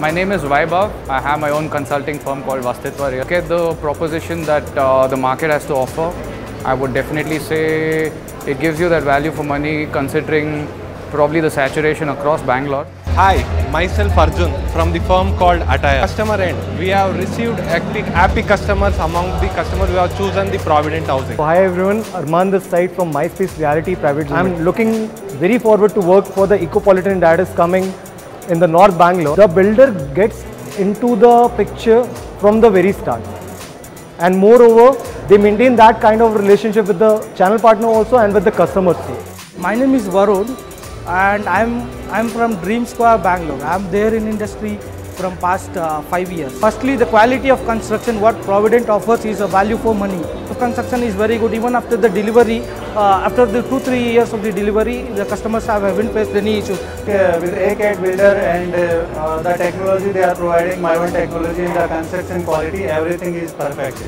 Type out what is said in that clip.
My name is Vaibhav. I have my own consulting firm called Vastitwar. Okay, the proposition that the market has to offer, I would definitely say it gives you that value for money considering probably the saturation across Bangalore. Hi, myself Arjun from the firm called Attire. Customer end, we have received happy customers. Among the customers we have chosen the Provident Housing. Hi everyone, Arman this side from Myspace Reality Private Limited. I'm looking very forward to work for the ecopolitan that is coming in the North Bangalore. The builder gets into the picture from the very start, and moreover they maintain that kind of relationship with the channel partner also and with the customers too. My name is Varun and I'm from Dream Square Bangalore. I'm there in industry from past 5 years. Firstly, the quality of construction what Provident offers is a value for money. The construction is very good. Even after the delivery, after the 2-3 years of the delivery, the customers haven't faced any issues. With AKAD Builder and the technology they are providing, my own technology in the construction quality, everything is perfect.